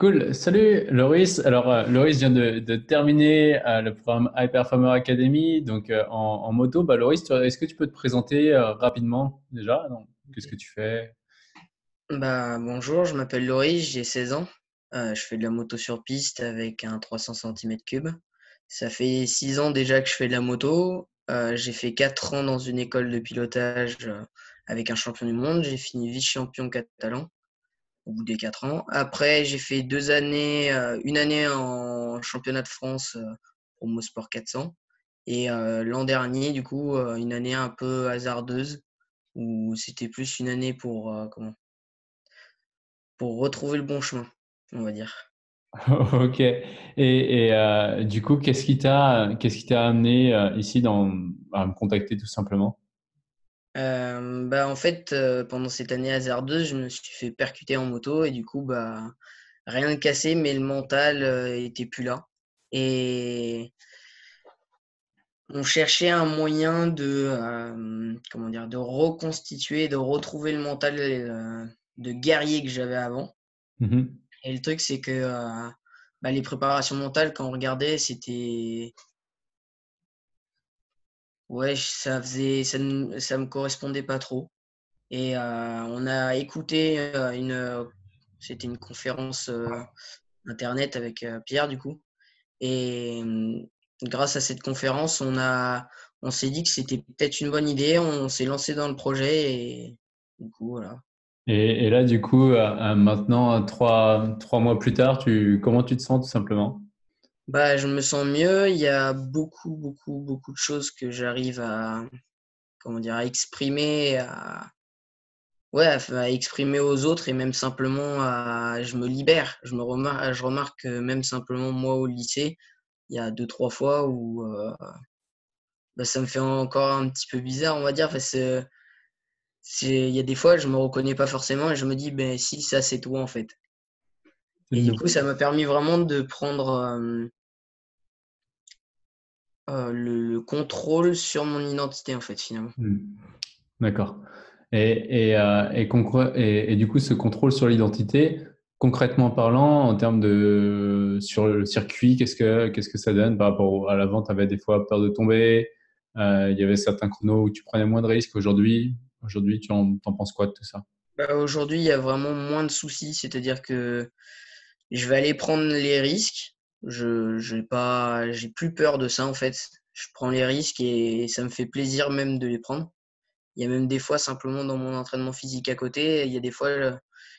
Cool. Salut Loris. Alors Loris vient de terminer le programme High Performer Academy, donc en moto. Bah, Loris, est-ce que tu peux te présenter rapidement déjà? Qu'est-ce que tu fais? Bah, bonjour, je m'appelle Loris, j'ai 16 ans. Je fais de la moto sur piste avec un 300 cm3. Ça fait 6 ans déjà que je fais de la moto. J'ai fait 4 ans dans une école de pilotage avec un champion du monde. J'ai fini vice-champion catalan au bout des 4 ans. Après, j'ai fait 2 années, une année en championnat de France au Mosport 400. Et l'an dernier, du coup, une année un peu hasardeuse où c'était plus une année pour retrouver le bon chemin, on va dire. Ok. Et du coup, qu'est-ce qui t'a amené ici à me contacter tout simplement? En fait, pendant cette année hasardeuse, je me suis fait percuter en moto et du coup, rien de cassé, mais le mental était plus là. Et on cherchait un moyen de reconstituer, de retrouver le mental de guerrier que j'avais avant. Mmh. Et le truc, c'est que les préparations mentales, quand on regardait, c'était… Ouais, ça me correspondait pas trop. Et on a écouté c'était une conférence internet avec Pierre du coup. Et grâce à cette conférence, on s'est dit que c'était peut-être une bonne idée. On s'est lancé dans le projet et du coup voilà. Et là du coup, maintenant 3 mois plus tard, comment tu te sens tout simplement? Je me sens mieux. Il y a beaucoup de choses que j'arrive à exprimer, à exprimer aux autres et même simplement je me libère. Je remarque que même simplement moi au lycée, il y a 2-3 fois où ça me fait encore un petit peu bizarre, on va dire, parce que il y a des fois je me reconnais pas forcément et je me dis si ça c'est toi en fait. Et du coup ça m'a permis vraiment de prendre le contrôle sur mon identité en fait finalement. D'accord. Et du coup ce contrôle sur l'identité, concrètement parlant, en termes de sur le circuit, qu'est-ce que ça donne par rapport à l'avant? Tu avais des fois peur de tomber, il y avait certains chronos où tu prenais moins de risques. Aujourd'hui tu t'en penses quoi de tout ça? Aujourd'hui il y a vraiment moins de soucis, c'est-à-dire que je vais aller prendre les risques. J'ai plus peur de ça en fait. Je prends les risques et ça me fait plaisir même de les prendre. Il y a même des fois simplement dans mon entraînement physique à côté, il y a des fois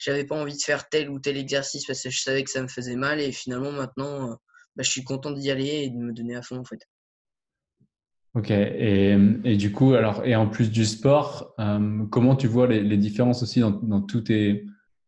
j'avais pas envie de faire tel ou tel exercice parce que je savais que ça me faisait mal et finalement maintenant je suis content d'y aller et de me donner à fond en fait. Ok. Et du coup alors en plus du sport, comment tu vois les différences aussi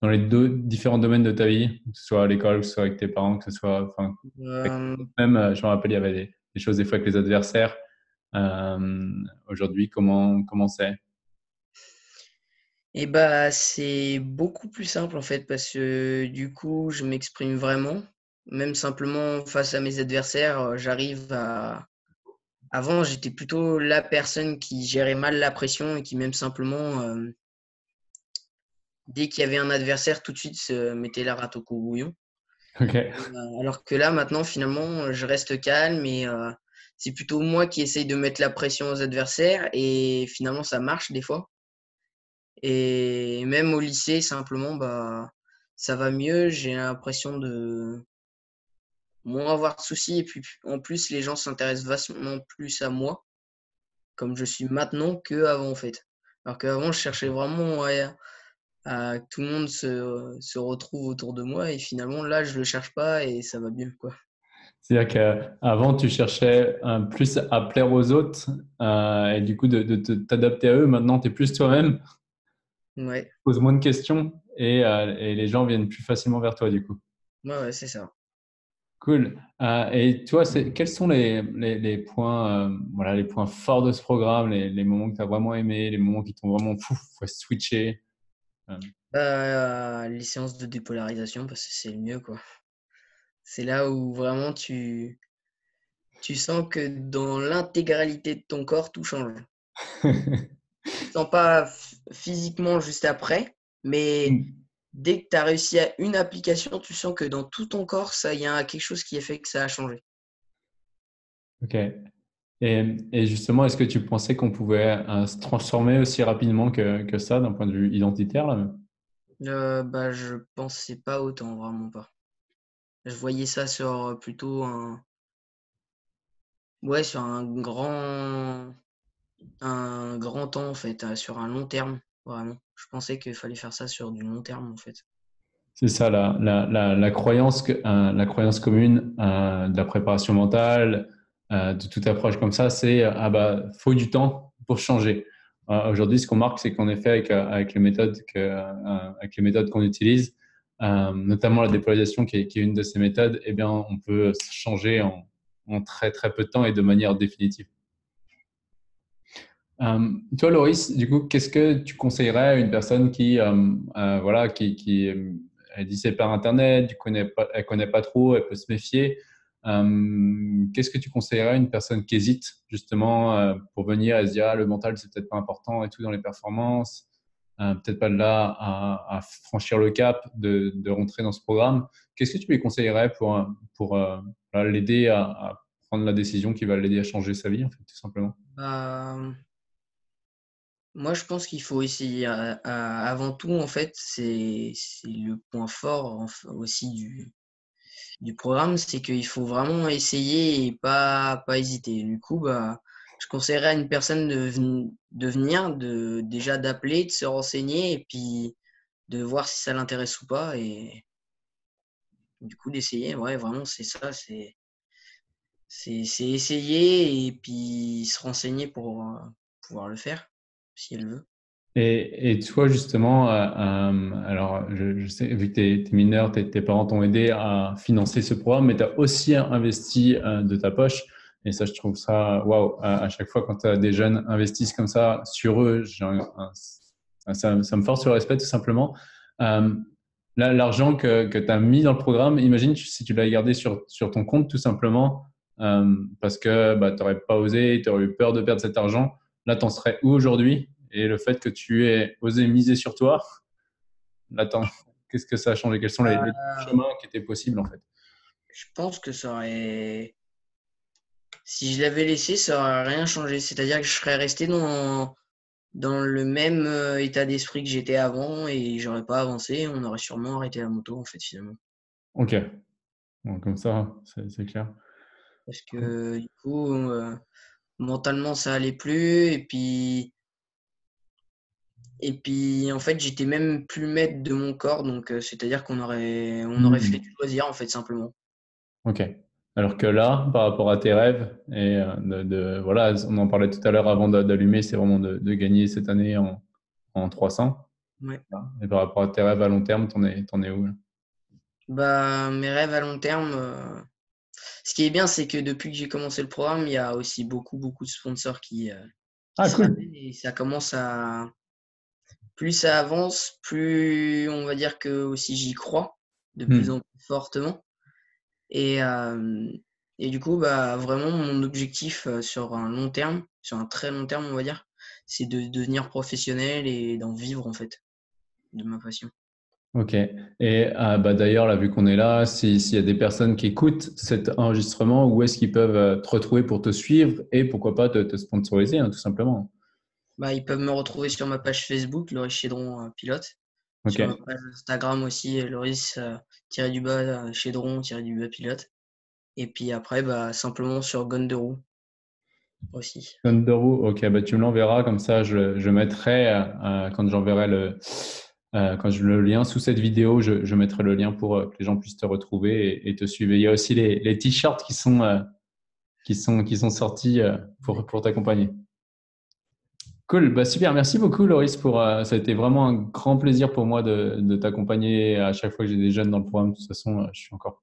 dans les 2 différents domaines de ta vie, que ce soit à l'école, que ce soit avec tes parents, que ce soit… Même, je me rappelle, il y avait des choses des fois avec les adversaires. Aujourd'hui, comment c'est? C'est beaucoup plus simple en fait parce que du coup, je m'exprime vraiment. Même simplement face à mes adversaires, j'arrive à… Avant, j'étais plutôt la personne qui gérait mal la pression et qui même simplement… dès qu'il y avait un adversaire, tout de suite se mettait la rate au courbouillon. Okay. Alors que là, maintenant, finalement, je reste calme et c'est plutôt moi qui essaye de mettre la pression aux adversaires et finalement, ça marche des fois. Et même au lycée, simplement, ça va mieux. J'ai l'impression de moins avoir de soucis et puis en plus, les gens s'intéressent vachement plus à moi comme je suis maintenant qu'avant en fait. Alors qu'avant, je cherchais vraiment… tout le monde se retrouve autour de moi et finalement là je le cherche pas et ça va mieux quoi. C'est-à-dire qu'avant tu cherchais plus à plaire aux autres et du coup de t'adapter à eux, maintenant tu es plus toi-même. Ouais. Tu poses moins de questions et les gens viennent plus facilement vers toi du coup. Ouais, c'est ça. Cool. Et toi, quels sont les points, les points forts de ce programme, les moments que tu as vraiment aimé, les moments qui t'ont vraiment faut switcher? Les séances de dépolarisation parce que c'est le mieux quoi. C'est là où vraiment tu sens que dans l'intégralité de ton corps tout change. Tu ne sens pas physiquement juste après, mais dès que tu as réussi à une application, tu sens que dans tout ton corps, il y a quelque chose qui a fait que ça a changé. Ok. Et justement, est-ce que tu pensais qu'on pouvait se transformer aussi rapidement que ça d'un point de vue identitaire là? Je pensais pas autant, vraiment pas. Je voyais ça sur plutôt un grand temps en fait, sur un long terme vraiment. Je pensais qu'il fallait faire ça sur du long terme en fait. C'est ça la croyance commune de la préparation mentale, de toute approche comme ça, c'est faut du temps pour changer. Aujourd'hui, ce qu'on marque, c'est qu'en effet, avec les méthodes qu'on utilise, notamment la dépolarisation qui est une de ces méthodes, eh bien, on peut changer en très, très peu de temps et de manière définitive. Toi, Loris, du coup, qu'est-ce que tu conseillerais à une personne qui disait par Internet, elle ne connaît pas trop, elle peut se méfier. Qu'est-ce que tu conseillerais à une personne qui hésite justement pour venir et se dire le mental c'est peut-être pas important et tout dans les performances, peut-être pas de là à franchir le cap de rentrer dans ce programme? Qu'est-ce que tu lui conseillerais pour l'aider à prendre la décision qui va l'aider à changer sa vie en fait, tout simplement? Moi je pense qu'il faut essayer avant tout en fait, c'est le point fort aussi du programme, c'est qu'il faut vraiment essayer et pas hésiter. Du coup, je conseillerais à une personne de venir, déjà d'appeler, de se renseigner et puis de voir si ça l'intéresse ou pas. Et du coup, d'essayer. Ouais, vraiment, c'est ça. C'est essayer et puis se renseigner pour pouvoir le faire, si elle veut. Et toi, justement, je sais, vu que tu es mineur, tes parents t'ont aidé à financer ce programme, mais tu as aussi investi de ta poche. Et ça, je trouve ça waouh. À chaque fois, quand des jeunes investissent comme ça sur eux, ça me force le respect, tout simplement. Là, l'argent que tu as mis dans le programme, imagine si tu l'avais gardé sur ton compte, tout simplement, parce que tu n'aurais pas osé, tu aurais eu peur de perdre cet argent. Là, tu en serais où aujourd'hui ? Et le fait que tu aies osé miser sur toi, attends, qu'est-ce que ça a changé? Quels sont les chemins qui étaient possibles en fait? Je pense que si je l'avais laissé, ça n'aurait rien changé. C'est-à-dire que je serais resté dans le même état d'esprit que j'étais avant et je n'aurais pas avancé. On aurait sûrement arrêté la moto en fait finalement. Ok, bon, comme ça, c'est clair. Parce que du coup, mentalement, ça n'allait plus et puis... en fait, j'étais même plus maître de mon corps, donc c'est-à-dire qu'on aurait fait du loisir, en fait, simplement. Ok. Alors que là, par rapport à tes rêves, et on en parlait tout à l'heure avant d'allumer, c'est vraiment de gagner cette année en 300. Ouais. Et par rapport à tes rêves à long terme, t'en es où là? Mes rêves à long terme, ce qui est bien, c'est que depuis que j'ai commencé le programme, il y a aussi beaucoup, beaucoup de sponsors qui cool. Et ça commence à... Plus ça avance, plus on va dire que aussi j'y crois de plus en plus fortement. Et du coup, vraiment, mon objectif sur un long terme, sur un très long terme, on va dire, c'est de devenir professionnel et d'en vivre en fait, de ma passion. Ok. Et d'ailleurs, là, vu qu'on est là, s'il y a des personnes qui écoutent cet enregistrement, où est-ce qu'ils peuvent te retrouver pour te suivre et pourquoi pas te sponsoriser, hein, tout simplement? Ils peuvent me retrouver sur ma page Facebook, Loris Chaidron Pilote. Okay. Sur ma page Instagram aussi, Loris Chaidron -du-bas Pilote. Et puis après, simplement sur Gones2roues aussi. Gones2roues, ok. Tu me l'enverras, comme ça je mettrai, quand je le lien sous cette vidéo, je mettrai le lien pour que les gens puissent te retrouver et te suivre. Il y a aussi les t-shirts qui sont sortis pour t'accompagner. Cool, super, merci beaucoup Loris, ça a été vraiment un grand plaisir pour moi de t'accompagner à chaque fois que j'ai des jeunes dans le programme. De toute façon, je suis encore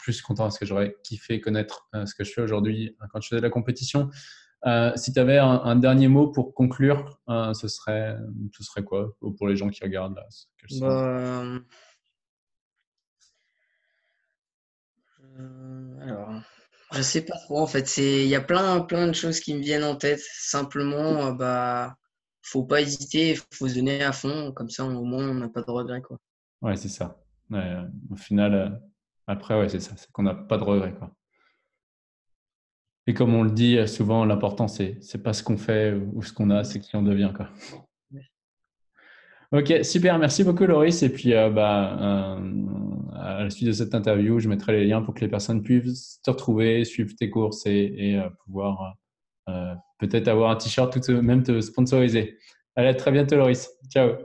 plus content parce que j'aurais kiffé connaître ce que je fais aujourd'hui quand je faisais de la compétition. Si tu avais un dernier mot pour conclure, ce serait quoi pour les gens qui regardent là, alors... Je sais pas trop en fait, il y a plein de choses qui me viennent en tête. Simplement, faut pas hésiter, faut se donner à fond, comme ça au moins on n'a pas de regrets quoi. Ouais, c'est ça. Ouais, au final, après, ouais, c'est ça. C'est qu'on n'a pas de regrets, quoi. Et comme on le dit souvent, l'important, c'est pas ce qu'on fait ou ce qu'on a, c'est qui on devient, quoi. Ok, super. Merci beaucoup, Loris. Et puis, à la suite de cette interview, je mettrai les liens pour que les personnes puissent te retrouver, suivre tes courses et pouvoir peut-être avoir un t-shirt, tout même te sponsoriser. Allez, à très bientôt, Loris. Ciao.